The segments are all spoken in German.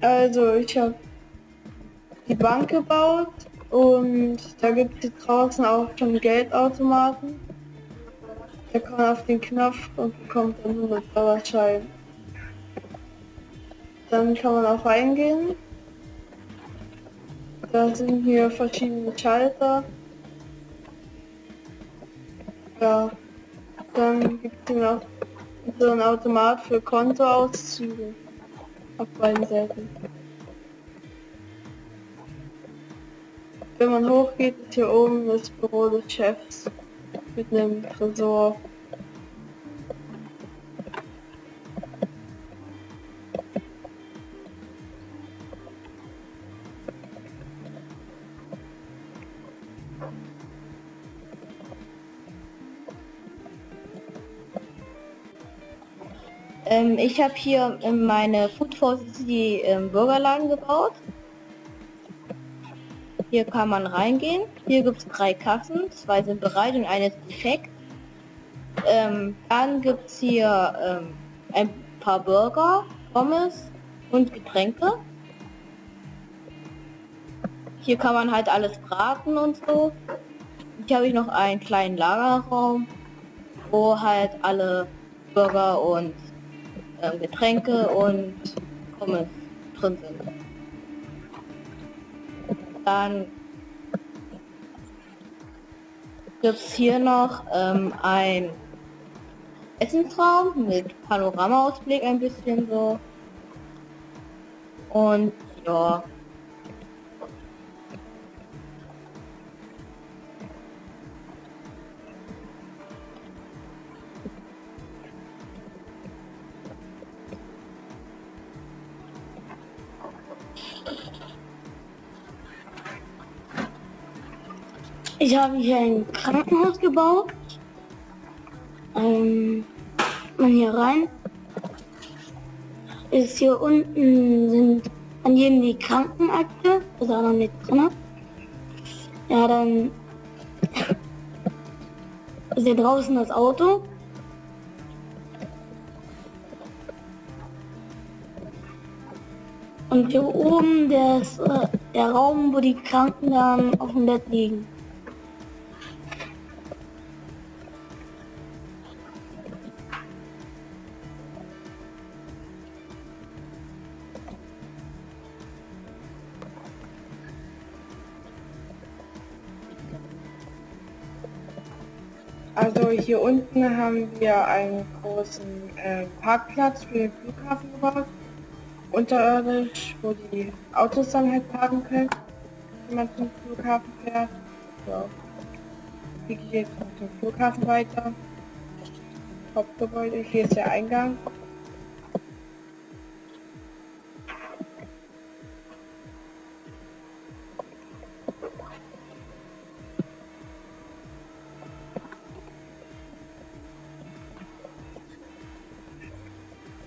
Also ich habe die Bank gebaut und da gibt es draußen auch schon Geldautomaten. Da kommt man auf den Knopf und bekommt dann 100 Dollar Schein. Dann kann man auch reingehen. Da sind hier verschiedene Schalter. Ja, dann gibt es noch so einen Automat für Kontoauszüge auf beiden Seiten. Wenn man hochgeht, ist hier oben das Büro des Chefs mit einem Tresor. Ich habe hier meine Food for City Burgerladen gebaut. Hier kann man reingehen. Hier gibt es 3 Kassen, 2 sind bereit und eine ist defekt. Dann gibt es hier ein paar Burger, Pommes und Getränke. Hier kann man halt alles braten und so. Hier habe ich noch einen kleinen Lagerraum, wo halt alle Burger und Getränke und Pommes drin sind. Dann gibt es hier noch ein Essensraum mit Panoramaausblick ein bisschen so. Und ja. Ich habe hier ein Krankenhaus gebaut. Man hier rein. Ist hier unten sind an jedem die Krankenakte. Ist auch noch nicht drin. Ja, dann ist hier draußen das Auto. Und hier oben der ist der Raum, wo die Kranken dann auf dem Bett liegen. Also hier unten haben wir einen großen Parkplatz für den Flughafen gebaut, unterirdisch, wo die Autos dann halt parken können, wenn man zum Flughafen fährt. Ja. Hier geht es mit dem Flughafen weiter. Hauptgebäude, hier ist der Eingang.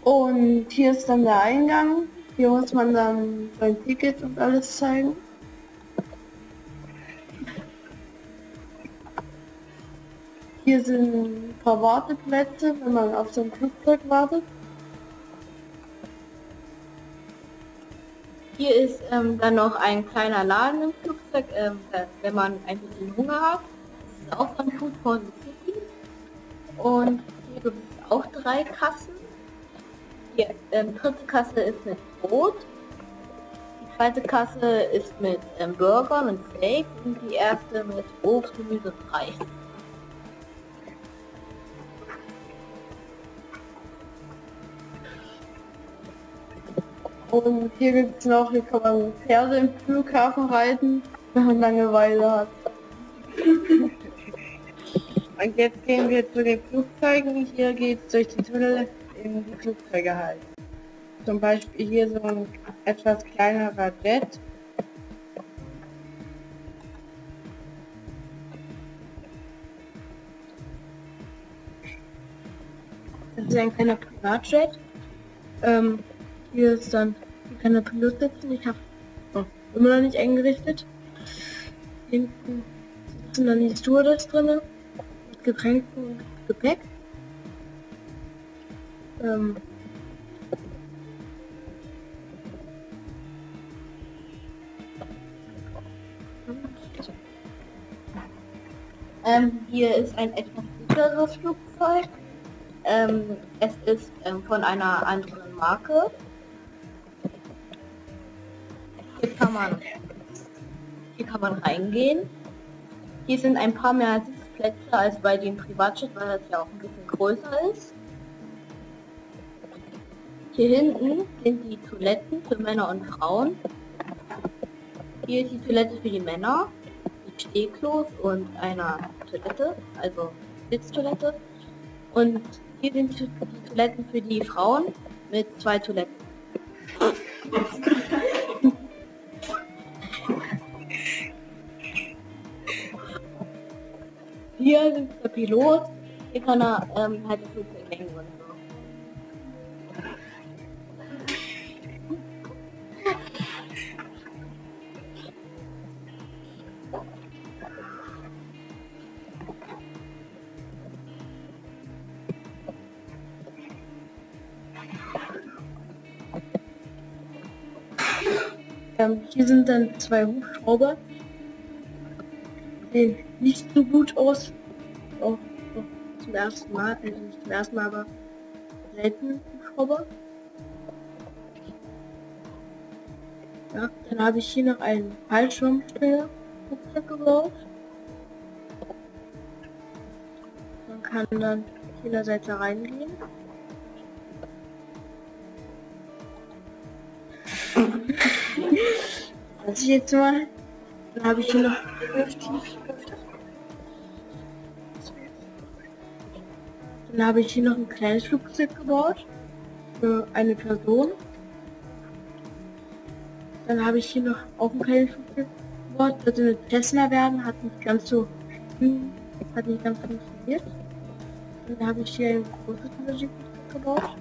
Und hier ist dann der Eingang, hier muss man dann sein Ticket und alles zeigen. Hier sind ein paar Warteplätze, wenn man auf so ein Flugzeug wartet. Hier ist dann noch ein kleiner Laden im Flugzeug, wenn man ein bisschen Hunger hat. Das ist auch von Food for the City. Und hier gibt es auch 3 Kassen. Die dritte Kasse ist mit Brot, die zweite Kasse ist mit Burgern und Steak und die erste mit Obst, Gemüse und Reis. Und hier gibt es noch, hier kann man Pferde im Flughafen reiten, wenn man Langeweile hat. Und jetzt gehen wir zu den Flugzeugen, hier geht es durch die Tunnel in die Flugzeuge halt. Zum Beispiel hier so ein etwas kleinerer Jet. Das ist ein kleiner Privatjet. Hier ist dann ein kleiner Pilot sitzen. Ich habe immer noch nicht eingerichtet. Hinten sitzen dann die Stewardess drinne mit Getränken und Gepäck. Hier ist ein etwas sicheres Flugzeug. Es ist von einer anderen Marke. Hier kann man reingehen. Hier sind ein paar mehr Sitzplätze als bei dem Privatjet, weil das ja auch ein bisschen größer ist. Hier hinten sind die Toiletten für Männer und Frauen. Hier ist die Toilette für die Männer, die Stehklos und eine Toilette, also Sitztoilette. Und hier sind die Toiletten für die Frauen mit 2 Toiletten. Hier sitzt der Pilot, hier kann er halt das Flugzeug lenken und so. Hier sind dann 2 Hubschrauber. Sehen nicht so gut aus. Auch zum ersten Mal, also nicht zum ersten Mal, aber selten Hubschrauber. Ja, dann habe ich hier noch einen Fallschirmspringer gebaut. Man kann dann von der Seite reingehen. Das jetzt mal. Dann habe ich hier noch 50. Dann habe ich hier noch ein kleines Flugzeug gebaut für eine Person. Dann habe ich hier noch auch ein kleines Flugzeug gebaut, das sollte eine Tesla werden, hat nicht ganz so funktioniert. Dann habe ich hier ein großes Flugzeug gebaut.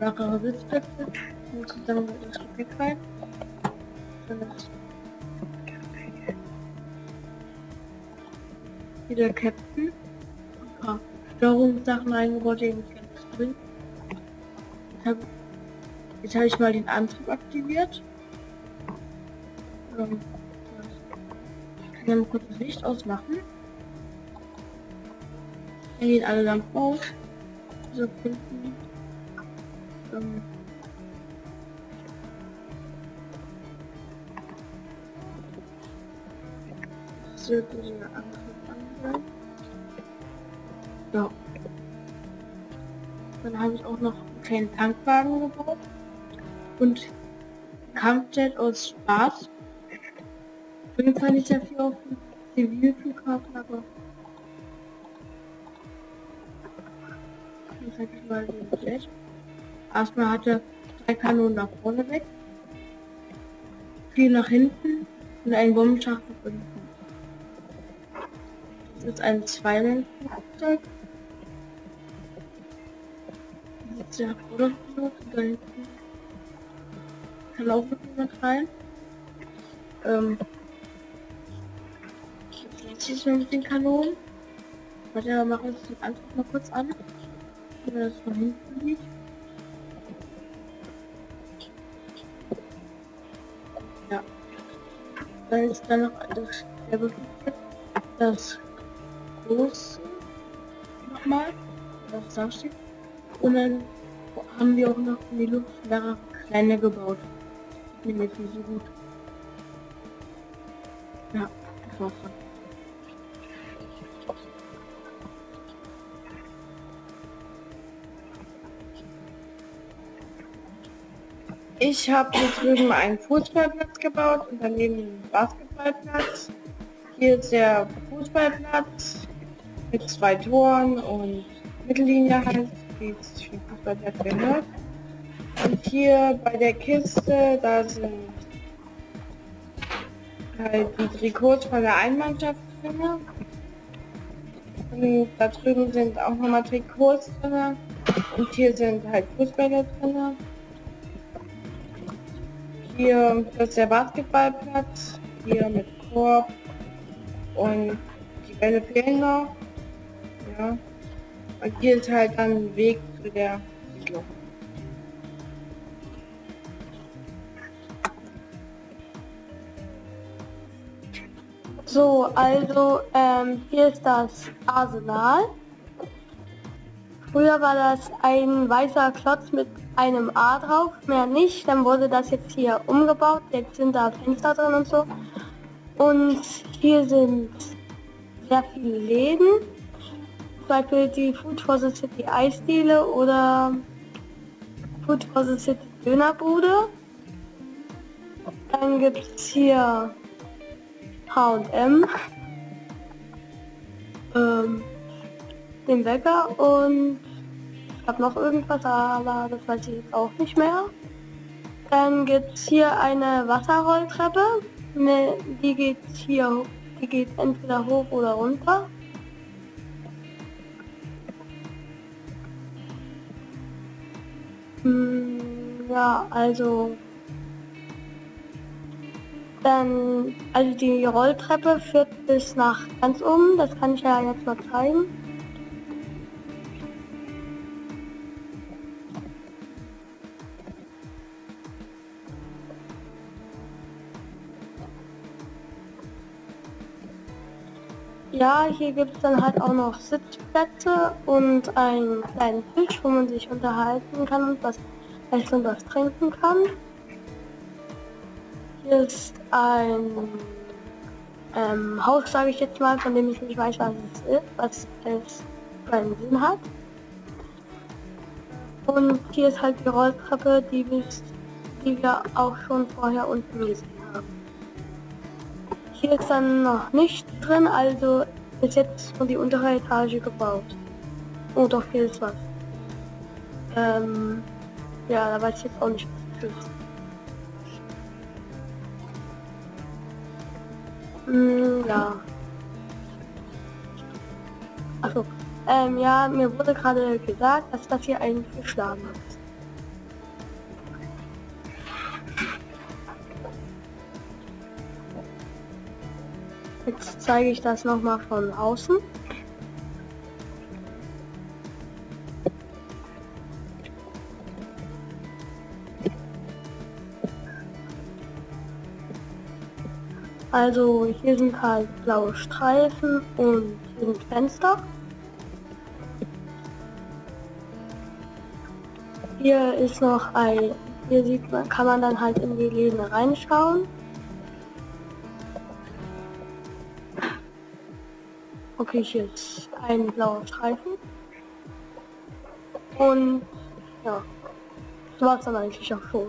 Mehrere Sitzplätze. Dann kommt dann das Gepäck rein. Hier der Captain. Ein paar Steuerungssachen eingebaut, die ich nicht ganz drin. Jetzt hab ich mal den Antrieb aktiviert. Ich kann ja mal kurz das Licht ausmachen. Dann gehen alle Lampen aus. So unten. Das sollte so eine andere sein. Ja. Dann habe ich auch noch einen kleinen Tankwagen gebaut und Kampfjet aus Spaß. Ich bin zwar nicht sehr viel auf dem Zivilflughafen, aber ich zeige euch mal den Jet. Erstmal hat er 3 Kanonen nach vorne weg, 4 nach hinten und einen Bombenschacht nach unten. Das ist ein 2-Mann-Flugzeug. Da sitzt der Vorderpilot und da hinten kann auch noch jemand rein. Jetzt lässt sich mit den Kanonen. Warte, wir machen uns den Antrieb mal kurz an, wenn das von hinten liegt. Ja. Dann ist da noch dasselbe Flugzeug, das große nochmal, das da steht. Und dann haben wir auch noch in die Luft mehrere kleine gebaut. Die mir nicht so gut. Ja, das war's dann. Ich habe hier drüben einen Fußballplatz gebaut und daneben einen Basketballplatz. Hier ist der Fußballplatz mit 2 Toren und Mittellinie halt, wie es für den Fußballplatz gehört. Und hier bei der Kiste, da sind halt die Trikots von der einen Mannschaft drin. Und da drüben sind auch nochmal Trikots drin. Und hier sind halt Fußballer drin. Hier ist der Basketballplatz, hier mit Korb und die Bälle fehlen noch. Ja. Und hier ist halt dann ein Weg zu der Siedlung. So, also hier ist das Arsenal. Früher war das ein weißer Klotz mit einem A drauf, mehr nicht. Dann wurde das jetzt hier umgebaut, jetzt sind da Fenster drin und so. Und hier sind sehr viele Läden, zum Beispiel die Food for the City Eisdiele oder Food for the City Dönerbude. Dann gibt es hier H&M, den Bäcker und ich habe noch irgendwas, aber das weiß ich jetzt auch nicht mehr. Dann gibt es hier eine Wasserrolltreppe, die geht entweder hoch oder runter. Ja, also die Rolltreppe führt bis nach ganz oben, das kann ich ja jetzt mal zeigen. Ja, hier gibt es dann halt auch noch Sitzplätze und einen kleinen Tisch, wo man sich unterhalten kann und was essen und was trinken kann. Hier ist ein Haus, sage ich jetzt mal, von dem ich nicht weiß, was es für einen Sinn hat. Und hier ist halt die Rolltreppe, die wir auch schon vorher unten gesehen haben. Hier ist dann noch nichts drin, also ist jetzt nur die untere Etage gebaut. Oh doch, hier ist was. Ja, da weiß ich jetzt auch nicht, was das ist. Ja. Achso. Ja, mir wurde gerade gesagt, dass das hier eigentlich geschlagen ist. Jetzt zeige ich das nochmal von außen. Also hier sind halt blaue Streifen und hier sind Fenster. Hier ist noch ein, hier sieht man, kann man dann halt in die Läden reinschauen. Okay, hier ist ein blauer Streifen. Und ja, das war es dann eigentlich auch schon.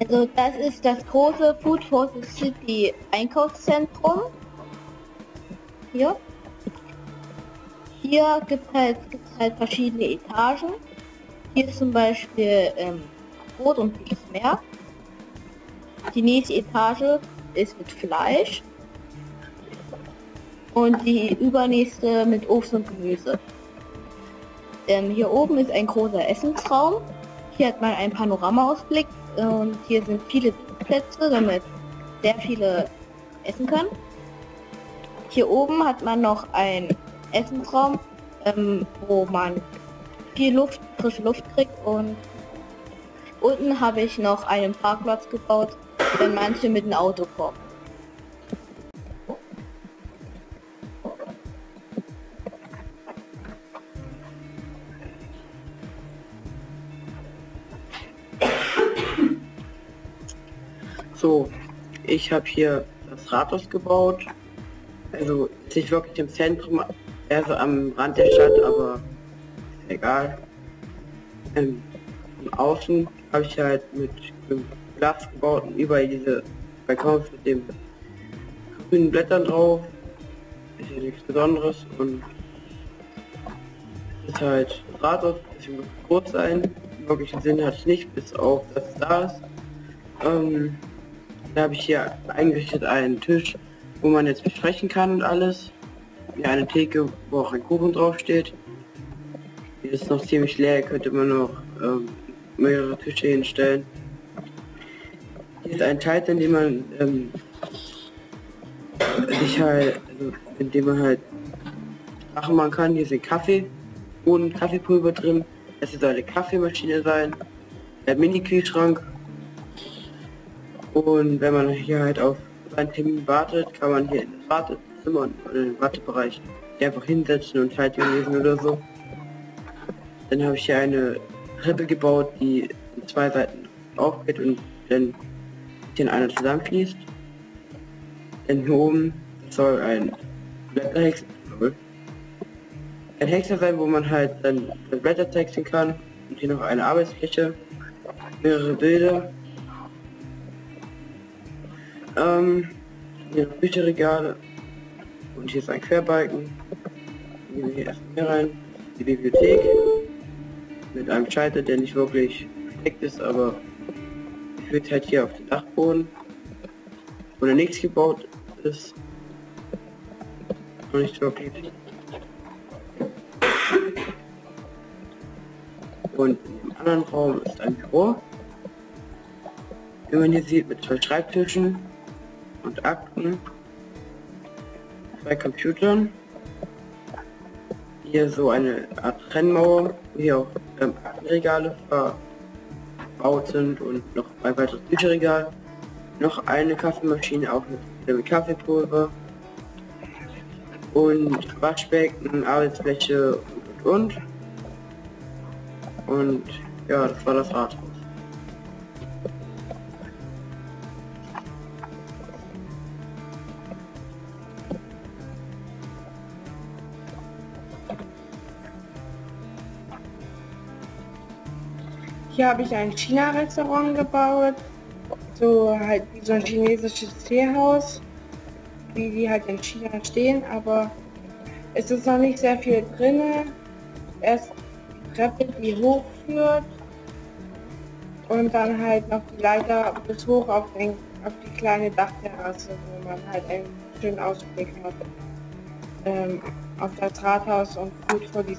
Also das ist das große Food for the City Einkaufszentrum. Hier. Hier gibt's halt verschiedene Etagen. Hier ist zum Beispiel Brot und nichts mehr. Die nächste Etage ist mit Fleisch. Und die übernächste mit Obst und Gemüse. Hier oben ist ein großer Essensraum. Hier hat man einen Panoramaausblick. Und hier sind viele Plätze, damit sehr viele essen können. Hier oben hat man noch einen Essensraum, wo man viel Luft, frische Luft kriegt. Und unten habe ich noch einen Parkplatz gebaut, wenn manche mit dem Auto kommen. So, ich habe hier das Rathaus gebaut, also ist nicht wirklich im Zentrum, eher so am Rand der Stadt, aber ist egal. Von außen habe ich halt mit Glas gebaut und überall diese Balkons mit den grünen Blättern drauf, ist ja nichts Besonderes und ist halt das Rathaus, bisschen groß sein, wirklichen Sinn hat es nicht, bis auf dass es da ist. Da habe ich hier eingerichtet einen Tisch, wo man jetzt besprechen kann und alles. Hier eine Theke, wo auch ein Kuchen draufsteht. Die ist noch ziemlich leer, könnte man noch mehrere Tische hinstellen. Hier ist ein Teil, in dem man sich halt, also, in dem man halt Sachen man kann. Hier sind Kaffee und Kaffeepulver drin. Es soll eine Kaffeemaschine sein, der Mini-Kühlschrank. Und wenn man hier halt auf seinen Termin wartet, kann man hier in das Wartezimmer und in den Wartebereich einfach hinsetzen und Zeitung lesen oder so. Dann habe ich hier eine Treppe gebaut, die in zwei Seiten aufgeht und dann den einer zusammenfließt. Denn hier oben soll ein Hexer sein, wo man halt dann Blätter texten kann. Und hier noch eine Arbeitsfläche, mehrere Bilder, hier noch Bücherregale und hier ist ein Querbalken. Gehen wir hier erstmal rein. Die Bibliothek mit einem Schalter, der nicht wirklich perfekt ist, aber wird halt hier auf den Dachboden, wo der nichts gebaut ist. Und nicht wirklich. Und im anderen Raum ist ein Büro, wie man hier sieht, mit zwei Schreibtischen und Akten, zwei Computern, hier so eine Art Trennmauer, wo hier auch Aktenregale verbaut sind und noch ein weiteres Bücherregal, noch eine Kaffeemaschine, auch mit Kaffeepulver und Waschbecken, Arbeitsfläche und. Und ja, das war das Rathaus. Hier habe ich ein China-Restaurant gebaut, so halt wie so ein chinesisches Teehaus, wie die halt in China stehen, aber es ist noch nicht sehr viel drin. Erst Treppe, die hochführt und dann halt noch die Leiter bis hoch auf die kleine Dachterrasse, wo man halt einen schönen Ausblick hat auf das Rathaus und gut vor die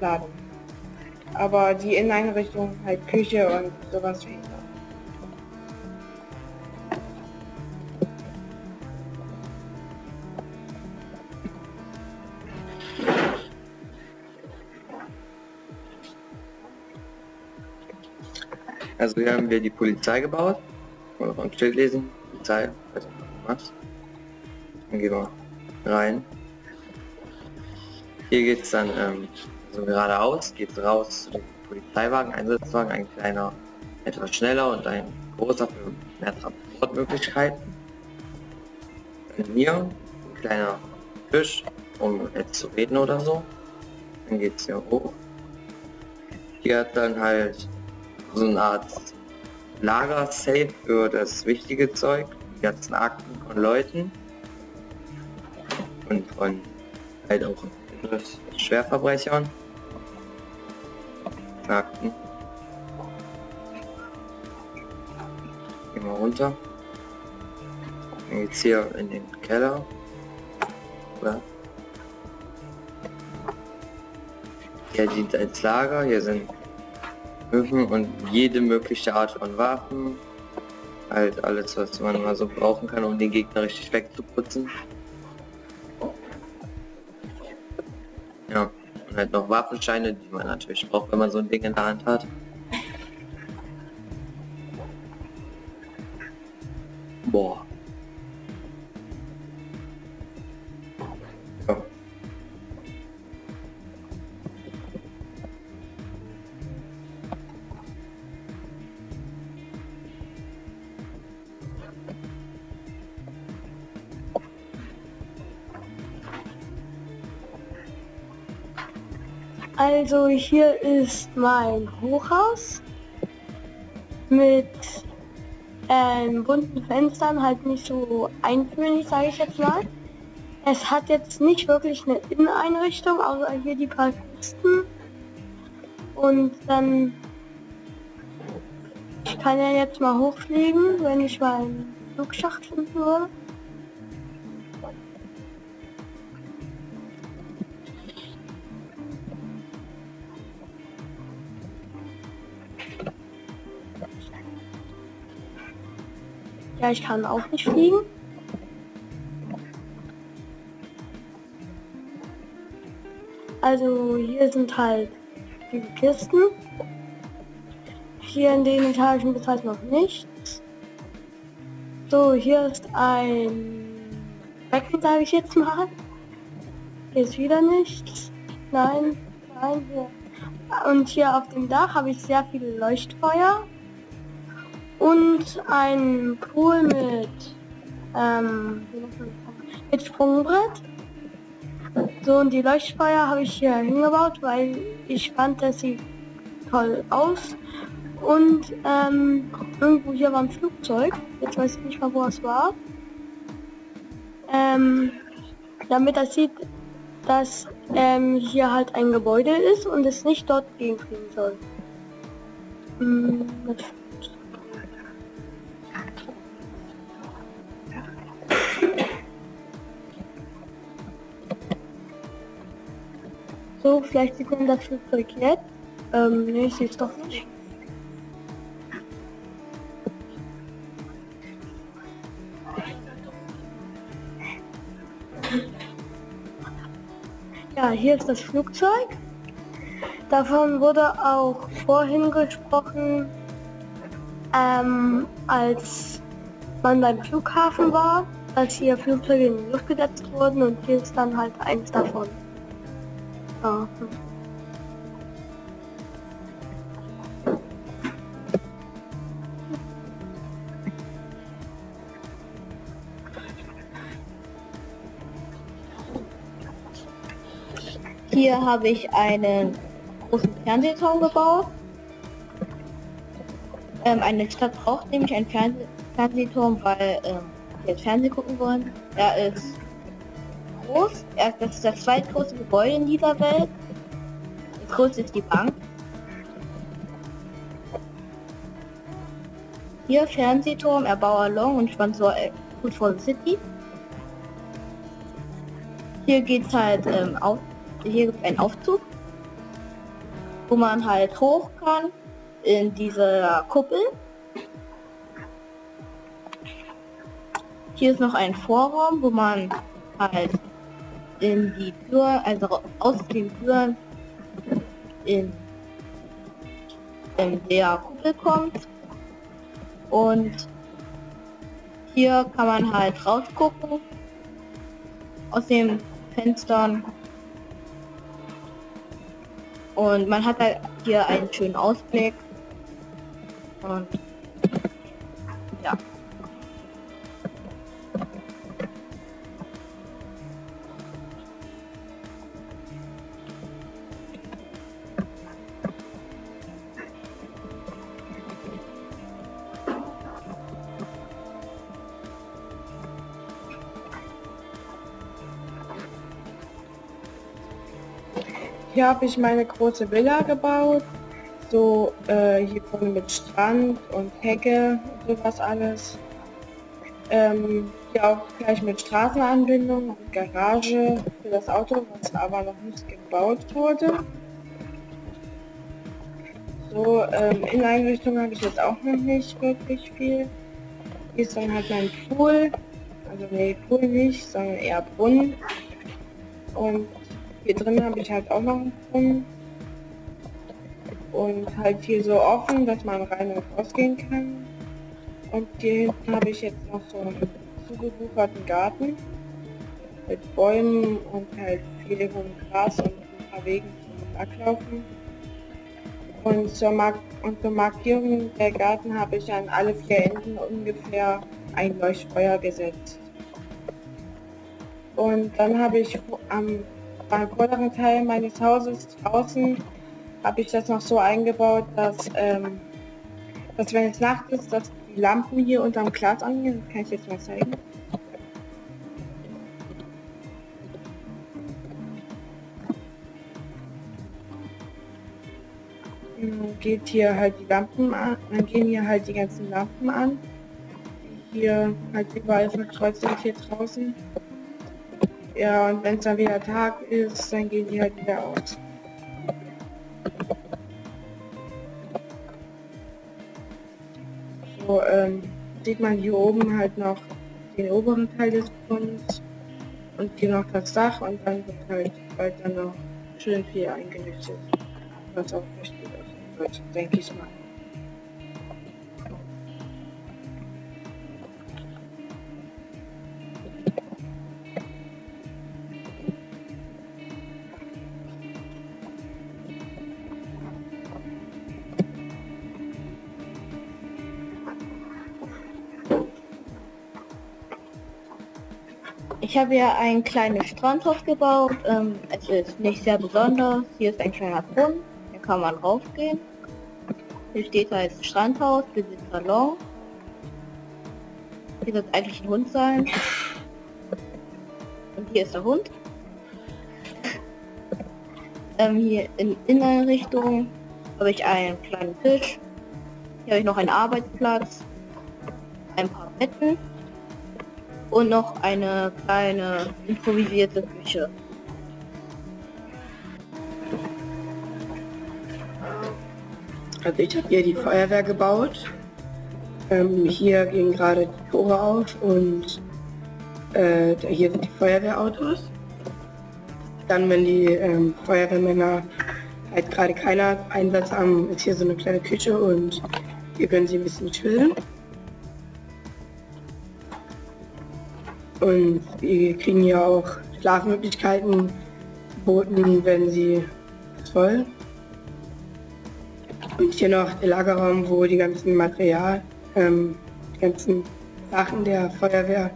Laden. Aber die Inneneinrichtung, halt Küche und sowas fehlt noch. Also hier haben wir die Polizei gebaut. Wollen wir ein Schild lesen? Polizei, weiß nicht was. Dann gehen wir rein. Hier geht es dann so geradeaus, geht es raus zu dem Polizeiwagen, Einsatzwagen, ein kleiner, etwas schneller und ein großer für mehr Transportmöglichkeiten. Dann hier ein kleiner Tisch, um jetzt zu reden oder so. Dann geht es hier hoch. Hier hat dann halt so eine Art Lager-Safe für das wichtige Zeug, die ganzen Akten von Leuten und von halt auch Schwerverbrechern. Akten. Gehen wir runter. Dann geht's hier in den Keller. Ja. Hier dient als Lager, hier sind Waffen und jede mögliche Art von Waffen, halt alles, was man mal so brauchen kann, um den Gegner richtig wegzuputzen. Ja, und halt noch Waffenscheine, die man natürlich braucht, wenn man so ein Ding in der Hand hat. Boah. Ja. Also hier ist mein Hochhaus mit bunten Fenstern, halt nicht so eintönig, sage ich jetzt mal. Es hat jetzt nicht wirklich eine Inneneinrichtung, außer hier die paar Kisten. Und dann, ich kann ja jetzt mal hochfliegen, wenn ich mal einen Flugschacht finden würde. Ja, ich kann auch nicht fliegen. Also hier sind halt die Kisten. Hier in den Etagen bis halt noch nichts. So, hier ist ein Becken, sage ich jetzt mal. Hier ist wieder nichts. Nein, nein, hier. Und hier auf dem Dach habe ich sehr viele Leuchtfeuer. Und ein Pool mit Sprungbrett. So, und die Leuchtfeuer habe ich hier hingebaut, weil ich fand, dass sie toll aus. Und irgendwo hier war ein Flugzeug, jetzt weiß ich nicht mal, wo es war. Damit das sieht, dass hier halt ein Gebäude ist und es nicht dort gegenfliegen soll. So, vielleicht sieht man das Flugzeug jetzt. Ne, ich sehe es doch nicht. Ja, hier ist das Flugzeug. Davon wurde auch vorhin gesprochen, als man beim Flughafen war, dass hier Flugzeuge in die Luft gesetzt wurden und hier ist dann halt eins davon. Ja. Hier habe ich einen großen Fernsehturm gebaut. Eine Stadt braucht nämlich einen Fernsehturm, weil wir jetzt Fernsehen gucken wollen. Er ist groß. Das ist das zweitgrößte Gebäude in dieser Welt. Das größte ist die Bank. Hier Fernsehturm, Erbauer Long und Sponsor Food for the City. Hier geht es halt auf. Hier gibt es einen Aufzug, wo man halt hoch kann in dieser Kuppel. Hier ist noch ein Vorraum, wo man halt in die Tür, also aus den Türen in der Kuppel kommt. Und hier kann man halt rausgucken aus den Fenstern. Und man hat halt hier einen schönen Ausblick. Und ja. Hier habe ich meine große Villa gebaut, so hier vorne mit Strand und Hecke und sowas alles. Hier auch gleich mit Straßenanbindung und Garage für das Auto, was aber noch nicht gebaut wurde. So, Inneneinrichtung habe ich jetzt auch noch nicht wirklich viel. Hier ist dann halt mein Pool, also nee, Pool nicht, sondern eher Brunnen. Und hier drin habe ich halt auch noch einen Brunnen und halt hier so offen, dass man rein und rausgehen kann. Und hier hinten habe ich jetzt noch so einen zugewucherten Garten mit Bäumen und halt viel hohem Gras und ein paar Wegen zum Backlaufen. Und zur Markierung der Garten habe ich an alle vier Enden ungefähr ein Leuchtfeuer gesetzt. Und dann habe ich am vorderen Teil meines Hauses draußen habe ich das noch so eingebaut, dass wenn es Nacht ist, dass die Lampen hier unterm Glas angehen. Das kann ich jetzt mal zeigen. Dann geht hier halt die Lampen an, dann gehen hier halt die ganzen Lampen an. Hier halt überall verkreuzt sind hier draußen. Ja, und wenn es dann wieder Tag ist, dann gehen die halt wieder aus. So, sieht man hier oben halt noch den oberen Teil des Brunnens und hier noch das Dach und dann wird halt weiter noch schön viel eingenützt sind. Was auch nicht wieder wird, denke ich mal. Ich habe ja ein kleines Strandhaus gebaut, es ist nicht sehr besonders, hier ist ein kleiner Brunnen, da kann man raufgehen. Hier steht halt Strandhaus, Besitz Salon. Hier wird eigentlich ein Hund sein. Und hier ist der Hund. Hier in Inneneinrichtung habe ich einen kleinen Tisch. Hier habe ich noch einen Arbeitsplatz, ein paar Betten. Und noch eine kleine improvisierte Küche. Also ich habe hier die Feuerwehr gebaut. Hier gehen gerade die Tore auf und hier sind die Feuerwehrautos. Dann, wenn die Feuerwehrmänner halt gerade keiner Einsatz haben, ist hier so eine kleine Küche und hier können sie ein bisschen chillen. Und wir kriegen hier auch Schlafmöglichkeiten geboten, wenn sie das wollen. Und hier noch der Lagerraum, wo die ganzen Sachen der Feuerwehr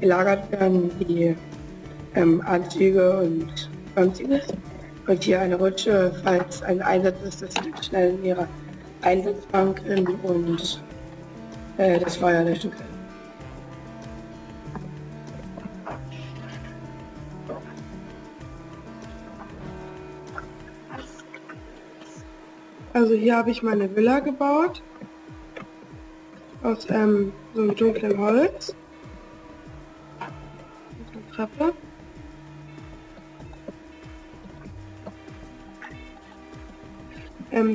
gelagert werden, wie Anzüge und sonstiges. Und hier eine Rutsche, falls ein Einsatz ist, dass sie schnell in ihre Einsatzbank können und das Feuer löschen können. Also hier habe ich meine Villa gebaut, aus so einem dunklen Holz, mit einer Treppe.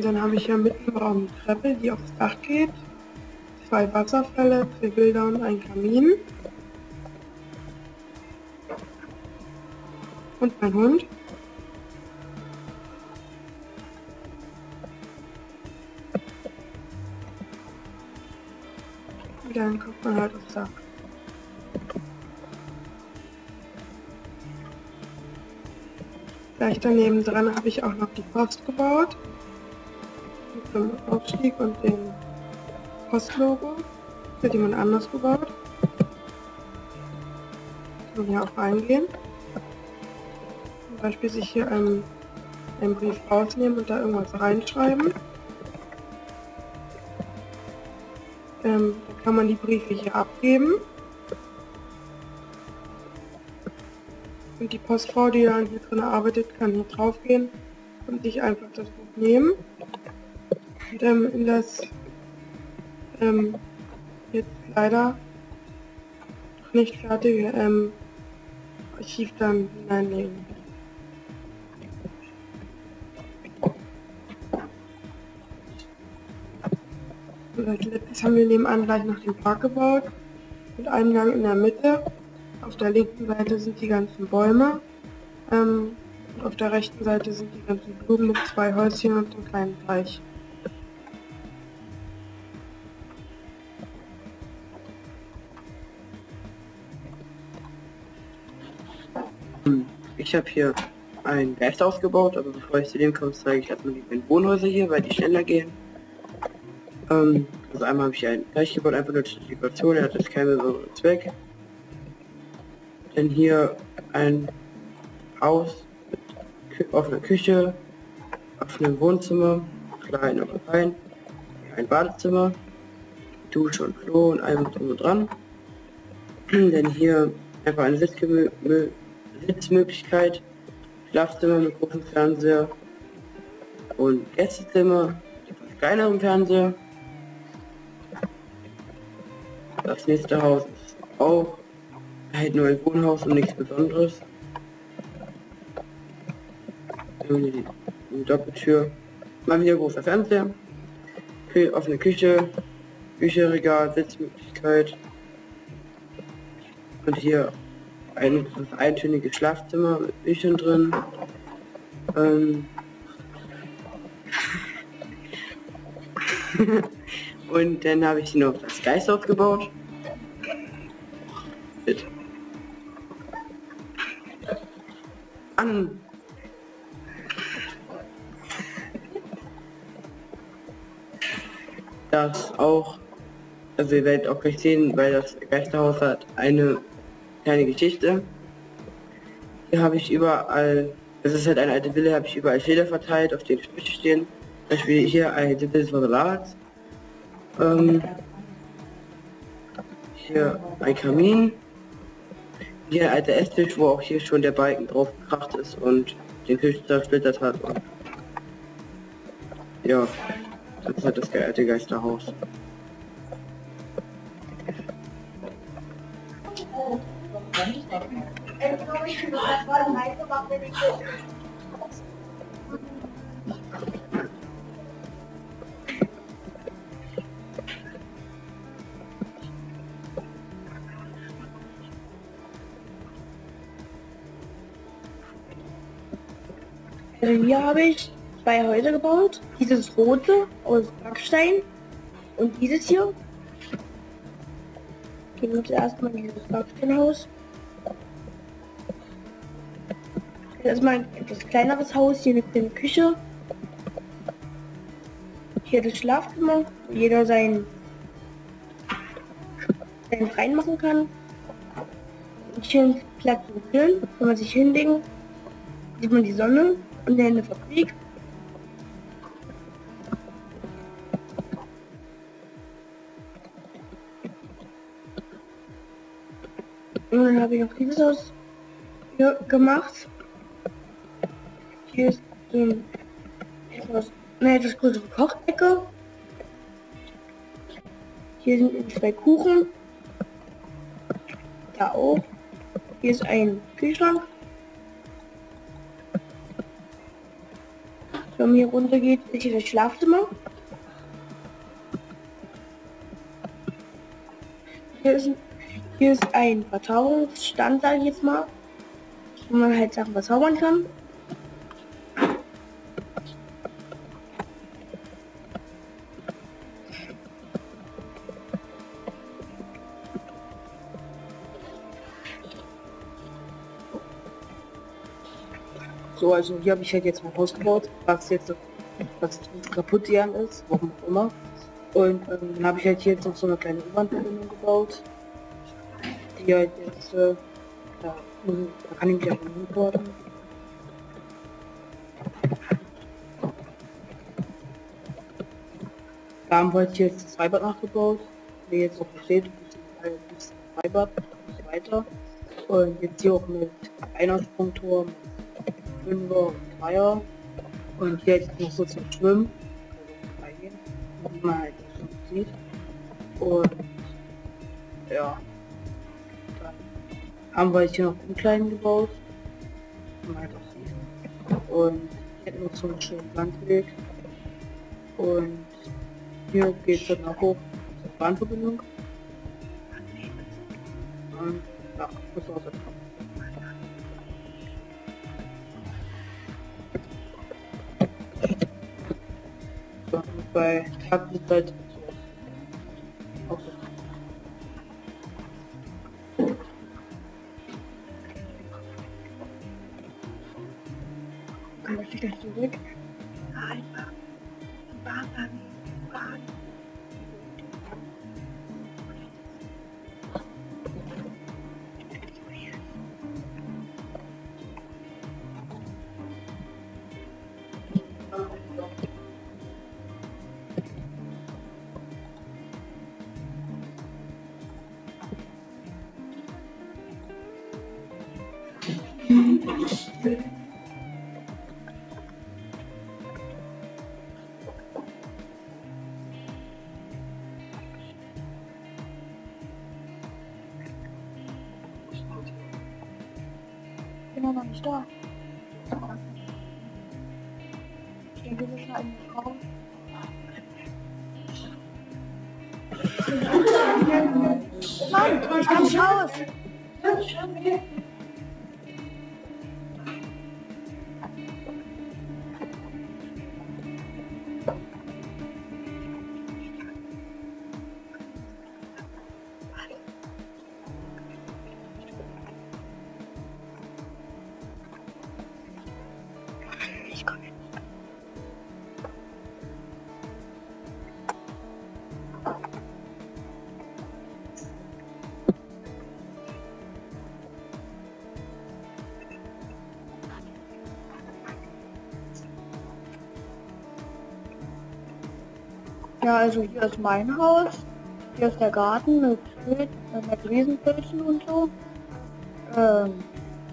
Dann habe ich hier mitten im Raum eine Treppe, die aufs Dach geht, 2 Wasserfälle, 2 Bilder und ein Kamin. Und mein Hund. Dann guckt man halt aufs Dach. Gleich daneben dran habe ich auch noch die Post gebaut. Mit dem Aufstieg und dem Postlogo. Für jemand anders gebaut. Kann man hier auch reingehen. Zum Beispiel sich hier einen Brief rausnehmen und da irgendwas reinschreiben. Dann kann man die Briefe hier abgeben. Und die Postfrau, die dann hier drin arbeitet, kann hier drauf gehen und sich einfach das Buch nehmen. Und in das jetzt leider noch nicht fertige Archiv dann hineinlegen. Letztens haben wir nebenan gleich noch den Park gebaut, mit Eingang in der Mitte. Auf der linken Seite sind die ganzen Bäume und auf der rechten Seite sind die ganzen Blumen mit 2 Häuschen und einem kleinen Teich. Ich habe hier ein Gästehaus gebaut, aber bevor ich zu dem komme, zeige ich erstmal die beiden Wohnhäuser hier, weil die schneller gehen. Also einmal habe ich einen Teich gebaut, einfach nur zur Situation, er hat jetzt keinen besonderen Zweck. Denn hier ein Haus mit offener Küche, offenem Wohnzimmer, klein aber fein, ein Badezimmer, Dusche und Klo und allem drum und dran. Denn hier einfach eine Sitzmöglichkeit, Schlafzimmer mit großem Fernseher und Gästezimmer, mit kleinerem Fernseher. Das nächste Haus ist auch halt nur ein Wohnhaus und nichts Besonderes. Eine Doppeltür. Mal wieder großer Fernseher. Offene Küche. Bücherregal, Sitzmöglichkeit. Und hier ein eintöniges Schlafzimmer mit Büchern drin. Und dann habe ich die noch das Geist aufgebaut. Bitte. An. Das auch, also ihr werdet auch gleich sehen, weil das Geisterhaus hat eine kleine Geschichte. Hier habe ich überall, das ist halt eine alte Villa, habe ich überall Schilder verteilt, auf denen Sprüche stehen. Zum Beispiel hier ein Sippel von Salat. Hier ein Kamin. Hier ein alter Esstisch, wo auch hier schon der Balken drauf gekracht ist und den Tisch zersplittert hat. Und ja, das ist halt das alte Geisterhaus. Also hier habe ich zwei Häuser gebaut. Dieses rote aus Backstein und dieses hier. Gehen wir zuerst mal in dieses Backsteinhaus. Erstmal ein etwas kleineres Haus hier mit der Küche. Hier das Schlafzimmer, wo jeder seinen rein machen kann. Und hier einen Platz zum Grillen, kann man sich hinlegen. Sieht man die Sonne und dann eine Fabrik. Und dann habe ich noch dieses Haus hier gemacht. Hier ist eine etwas größere Kochecke. Hier sind zwei Kuchen. Da auch. Hier ist ein Kühlschrank. Wenn man hier runter geht, ist hier das Schlafzimmer. Hier ist ein Verzauberungsstand, sage ich jetzt mal, wo man halt Sachen verzaubern kann. So, also hier habe ich halt jetzt mein Haus gebaut, was jetzt was kaputt gegangen ist, warum auch immer. Und dann habe ich halt hier jetzt noch so eine kleine U-Bahn-Verbindung gebaut. Die halt jetzt, da kann ich mich auch hinborden. Da haben wir halt hier jetzt das Freibad nachgebaut. Wie jetzt noch steht, das Freibad und so weiter. Und jetzt hier auch mit Einsprungturm. 5er und 3er und hier jetzt noch so zum Schwimmen, also freigehen, wie man halt schon sieht. Und ja, dann haben wir jetzt hier noch einen kleinen gebaut, wie man halt auch sieht. Und hier noch so einen schönen Landweg und hier geht es dann auch hoch zur Bahnverbindung. Und ja, das war's jetzt. Bei Tag und Zeit auch so. Dann möchte ich gleich zurück. Nein, Bahn. Ich bin noch nicht da. Ich denke, wir schneiden die Frau. Mann, ich kann nicht raus. ich komme. Ja, also hier ist mein Haus, hier ist der Garten mit Riesenpilzen und so.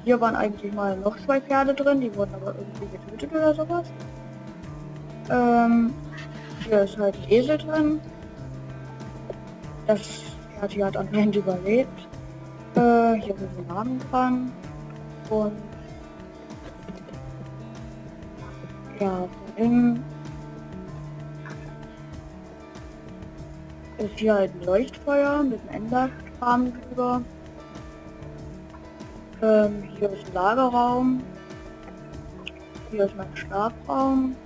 Hier waren eigentlich mal noch zwei Pferde drin, die wurden aber irgendwie getötet oder sowas. Hier ist halt ein Esel drin. Das Pferd hier hat anscheinend überlebt. Hier sind die Namen dran. Und ja, von innen ist hier halt ein Leuchtfeuer mit einem Enderfarben drüber. Hier ist ein Lagerraum. Hier ist mein Schlafraum.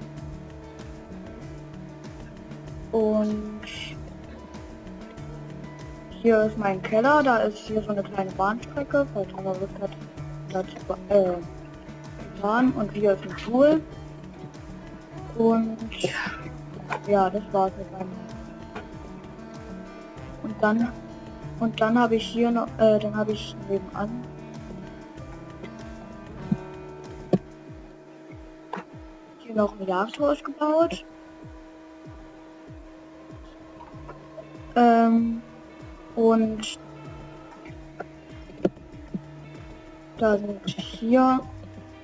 Und hier ist mein Keller. Da ist hier so eine kleine Bahnstrecke, falls man Lust hat, dazu getan. Und hier ist ein Pool. Und ja, das war's mit meinem. Und dann habe ich hier noch, dann habe ich nebenan hier noch ein Jagdhaus gebaut. Und da sind hier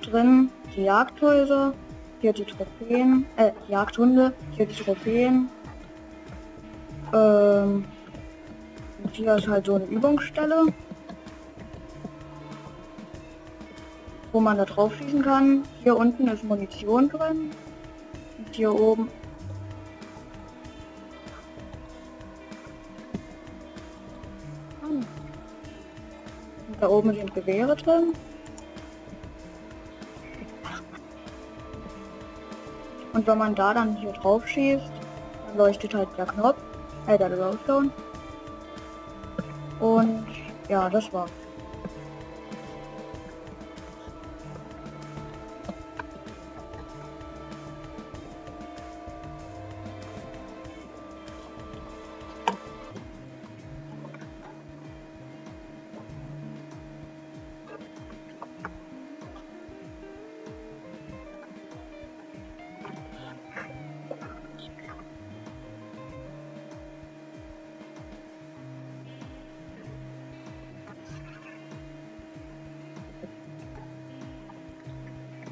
drin die Jagdhäuser, hier die Trophäen, Jagdhunde, hier die Trophäen. Hier ist halt so eine Übungsstelle, wo man da drauf schießen kann. Hier unten ist Munition drin. Und hier oben. Und da oben sind Gewehre drin. Und wenn man da dann hier drauf schießt, dann leuchtet halt der Knopf. Der Glowstone. Und ja, das war's.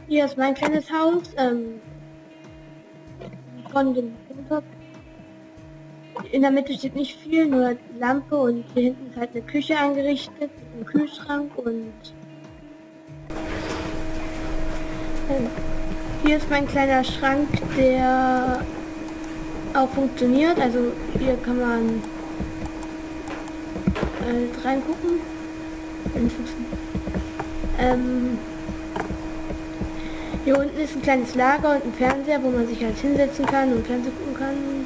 Hier ist mein kleines Haus, von dem Hinterkopf. In der Mitte steht nicht viel, nur die Lampe, und hier hinten ist halt eine Küche eingerichtet, ein Kühlschrank und... Hier ist mein kleiner Schrank, der auch funktioniert, also hier kann man reingucken. Hier unten ist ein kleines Lager und ein Fernseher, wo man sich halt hinsetzen kann und Fernsehen gucken kann.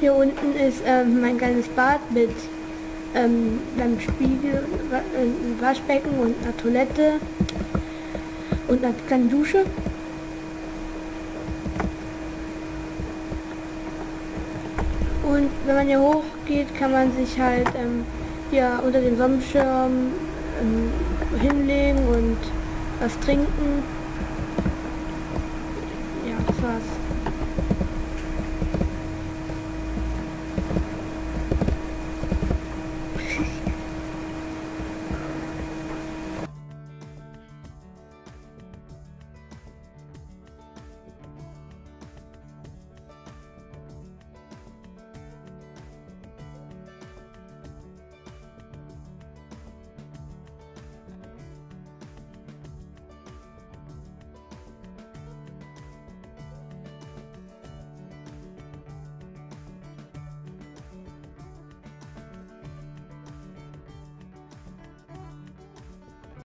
Hier unten ist mein kleines Bad mit einem Spiegel, einem Waschbecken und einer Toilette und einer kleinen Dusche. Und wenn man hier hoch geht, kann man sich halt hier unter dem Sonnenschirm hinlegen und was trinken. Ja, das war's.